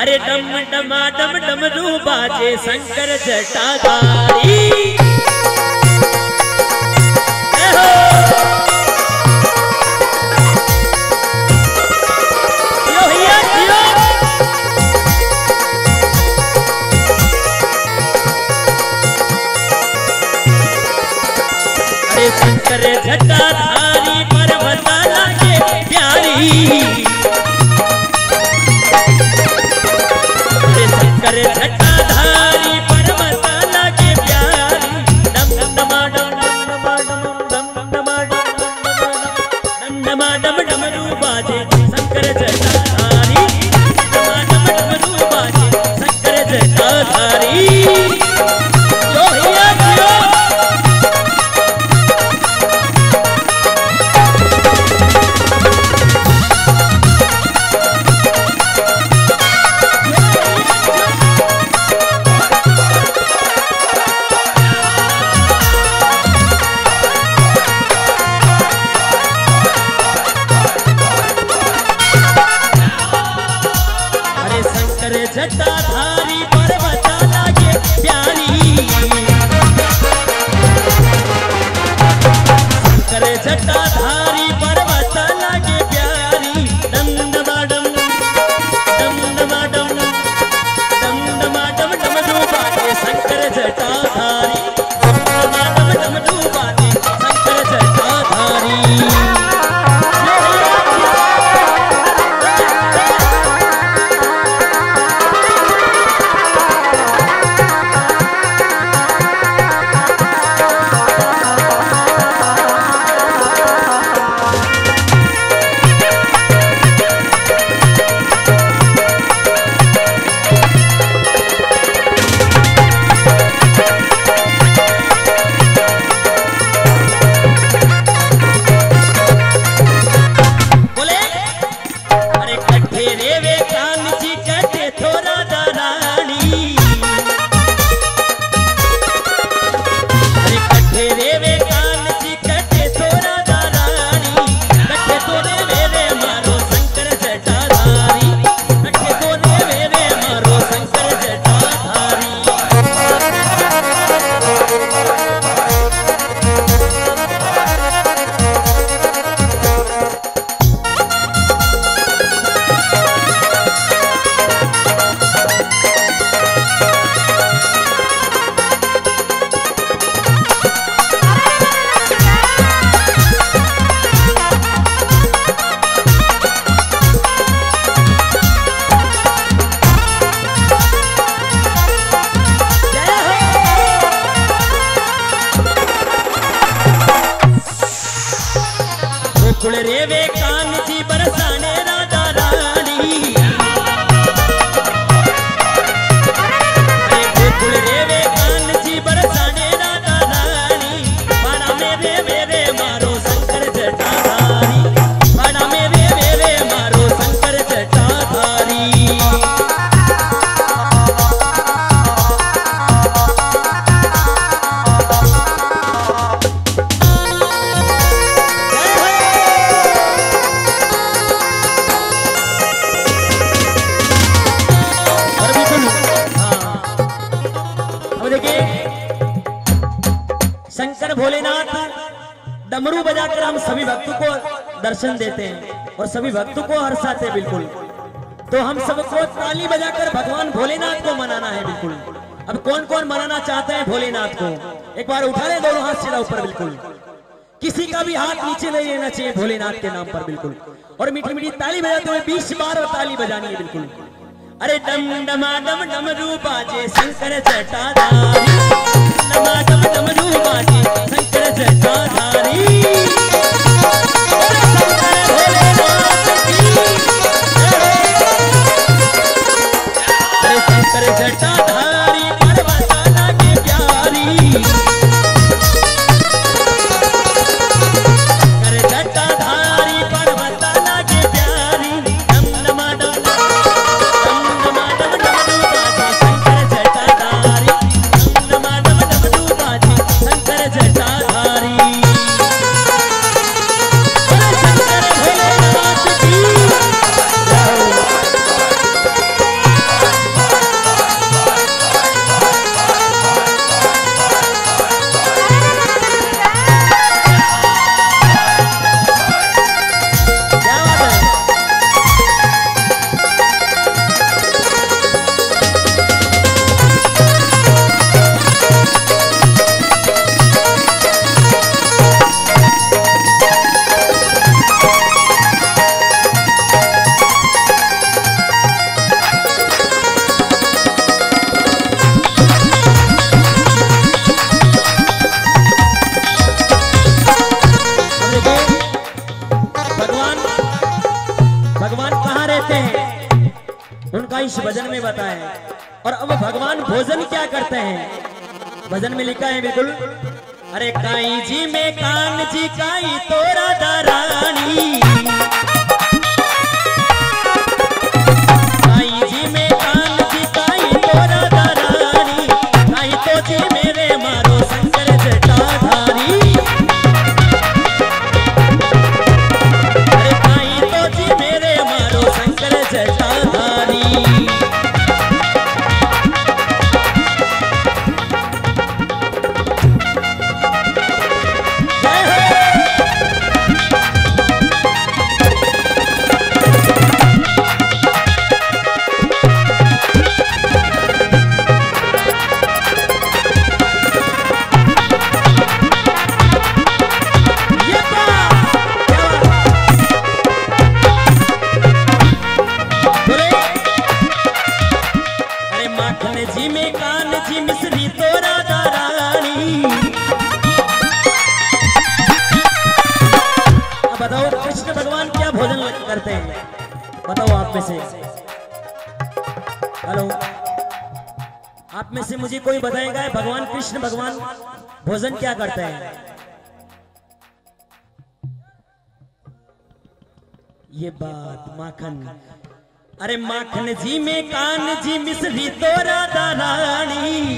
अरे डम डमा डम डमरू बाजे शंकर जटाधारी। शंकर जटाधारी पर बसाना के प्यारी, शंकर जटाधारी पर बसाना के प्यारी। डम डमा डम डमा डम डमरू बाजे शंकर जटाधारी, डमा डम डमरू बाजे शंकर जटाधारी। जटाधारी पर बसाना के प्यारी, शंकर जटाधारी पर बसाना के प्यारी। डम डमा डम डमरू बाजे शंकर जटाधारी, डमरू बाजे शंकर जटाधारी। गोकुल रेवे कांजी बरसाने राधा रानी, गोकुल रेवे कांजी बरसाने राधा रानी। बाड़ा में रेवे रे मारो शंकर जटाधारी, बाड़ा में रेवे रे मारो शंकर जटाधारी। शंकर भोलेनाथ डमरू बजाकर हम सभी भक्तों को दर्शन देते हैं और सभी भक्तों को हर्षाते हैं। बिल्कुल, तो हम सबको ताली बजाकर भगवान भोलेनाथ को मनाना है। बिल्कुल, अब कौन कौन मनाना चाहते हैं भोलेनाथ को? एक बार उठा ले दोनों हाथ सीधा ऊपर। बिल्कुल, किसी का भी हाथ नीचे नहीं रहना चाहिए भोलेनाथ के नाम पर। बिल्कुल, और मीठी मीठी ताली बजाते हुए 20 बार ताली बजानी है। बिल्कुल, अरे डम डमा डम डमरू बाजे शंकर जटाधारी, डमा डम डमरू बाजे शंकर जटाधारी। भगवान भगवान कहाँ रहते हैं उनका इस भजन में बताया। और अब भगवान भोजन क्या करते हैं, भजन में लिखा है बिल्कुल। अरे काई जी में कान जी काई तोरा दारानी, काई जी में कान जी काई तोरा दारानी, काई तो जी मेरे मारो शंकर जटाधारी। अरे काई तो जी मेरे मारो शंकर जटाधारी। मुझे कोई बताएगा भगवान कृष्ण भगवान भोजन क्या करते हैं। ये बात माखन, अरे माखन जी में कान जी मिश्री तो राधा रानी,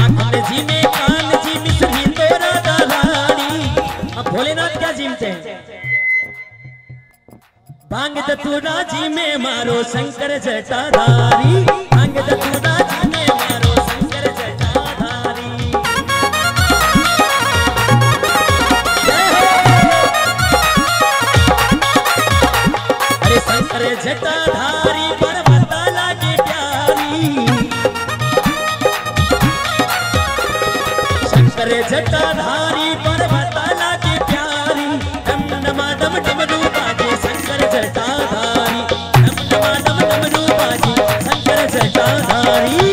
माखन जी में कान जी मिश्री तो राधा रानी। अब भोलेनाथ क्या जीमते हैं, भांग दतूरा जी में मारो शंकर जटाधारी, भांग दतूरा जी में मारो शंकर जटाधारी। अरे शंकर जटाधारी पर्वता लागे प्यारी, शंकर जटाधारी पर्वता लागे प्यारी। डम डम डम डम डूबा के शंकर जटाधारी, डम डम डम डम डूबा के शंकर जटाधारी।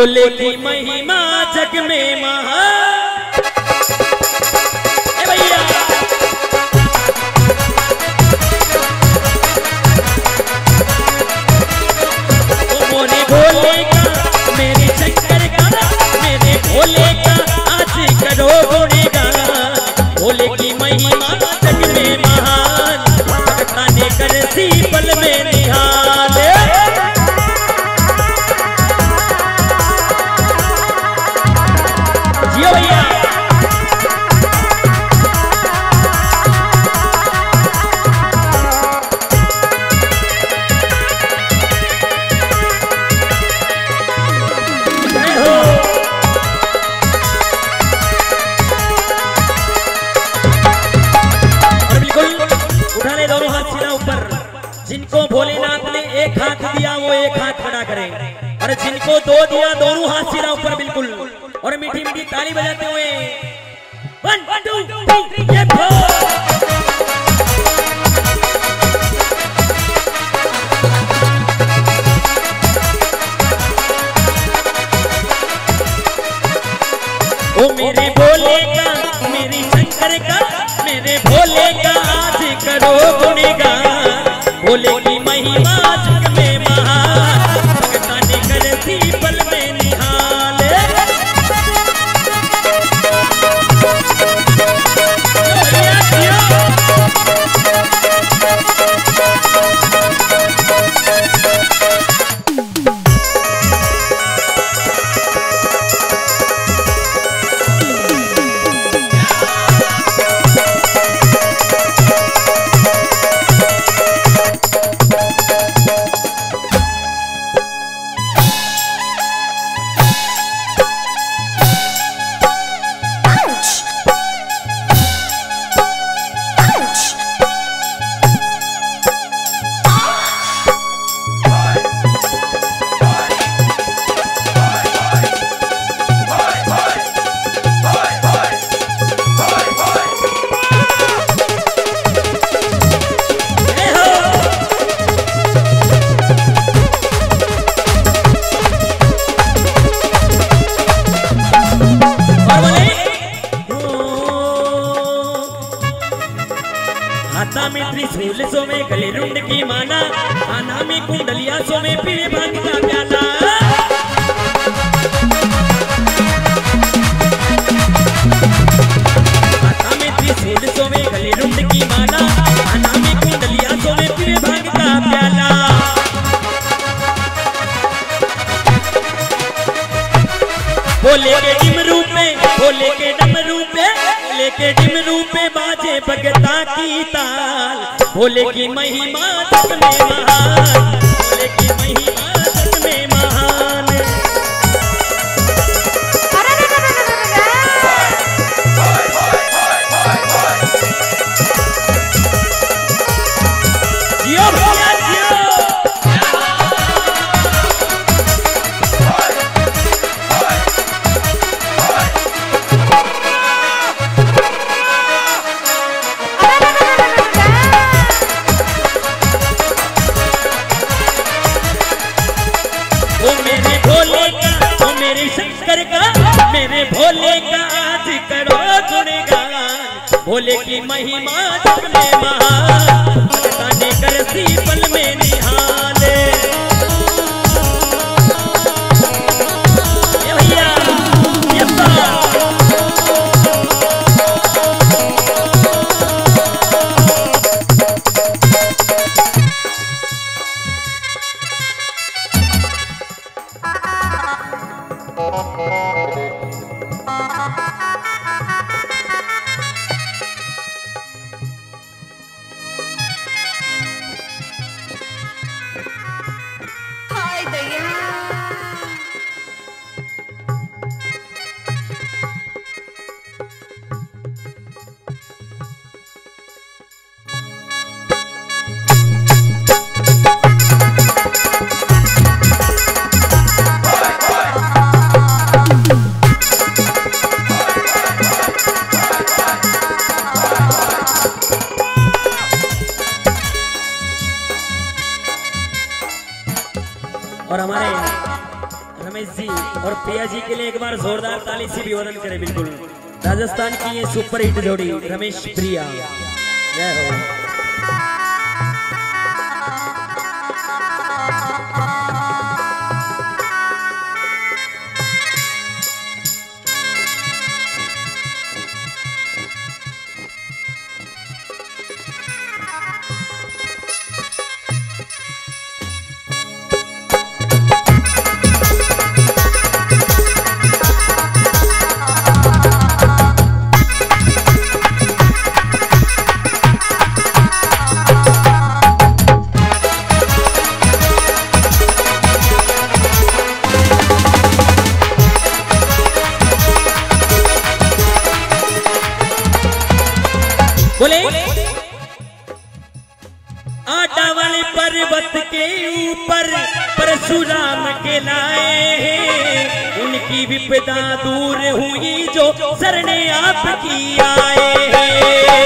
भोले की महिमा जग में महा जिनको दो दिया दोनों हाथ सिरा ऊपर बिल्कुल और मीठी मीठी ताली बजाते हुए 1 2 3 ये भो ओ मेरे भोले का मेरी शंकर का मेरे भोले का आज करो गुणगान भोले की महिमा भोले की महिमा जग में महान भोले की महिमा जग में महान भोले की महिमा जग में महान ताने करसी पल में निहाले ये भैया ये रमेश जी और पिया जी के लिए एक बार जोरदार ताली से अभिवादन करें। बिल्कुल राजस्थान की ये सुपर हिट जोड़ी रमेश प्रिया, जय हो। परशुराम के लाए हैं, उनकी विपदा दूर हुई जो शरणे आपकी आए हैं।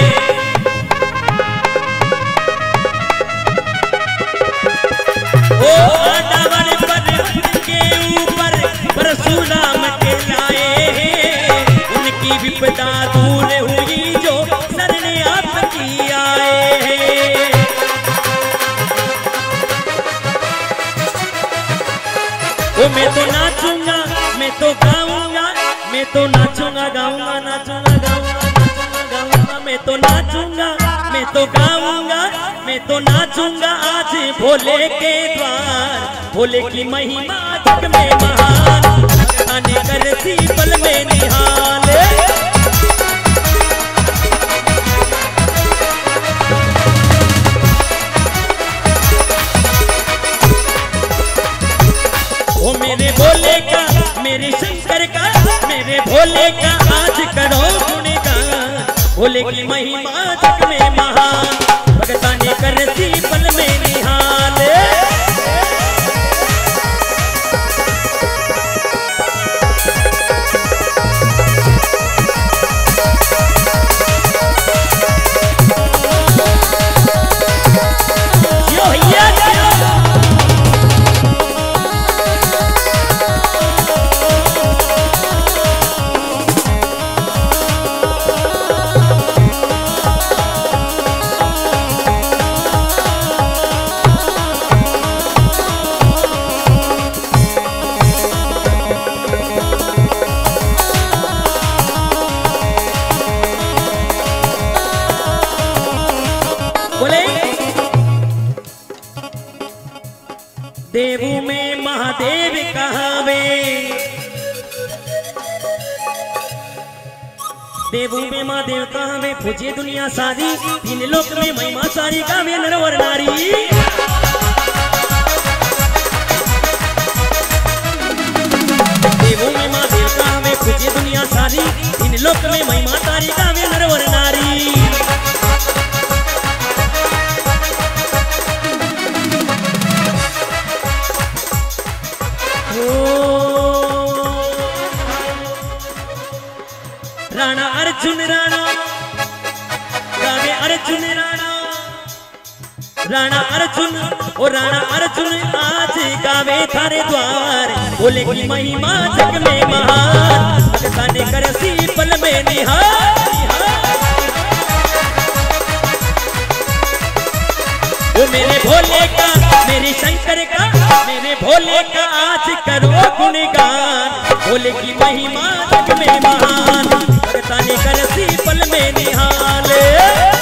ओ आटावल पर्वत के ऊपर परशुराम के लाए हैं, उनकी विपदा दूर हुई जो शरणे आपकी आए हैं। मैं तो नाचूंगा, मैं तो गाऊंगा, मैं तो नाचूंगा गाऊंगा, नाचूंगा गाऊंगा गाऊंगा, मैं तो नाचूंगा, मैं तो गाऊंगा, मैं तो नाचूंगा आज भोले के द्वार। भोले की महिमा जग में महान, आने करती पल में निहाल। मेरे भोले का, मेरे शंकर का, मेरे भोले का आज करो गुणगान। भोले की महिमा जग में महान, भगता ने करती पल में निहाल। देवों में महादेव कहावे, देवों में महादेव कहावे। पूजे दुनिया सारी, इन लोक में महिमा सारी गावे नरवर नारी। देवों में महादेव कहावे, पूजे दुनिया सारी, इन लोक में महिमा सारी गावे नरवर नारी। राणा अर्जुन राणा गावे, अर्जुन राणा, राणा अर्जुन, ओ राणा अर्जुन आज गावे थारे द्वार। भोले की महिमा जग में महान, ताने करसी पल में निहार। ओ मेरे भोले का, मेरे शंकर का, मेरे भोले का आज करो गुणगान। भोले की महिमा जग में महान, करसी पल में निहाल।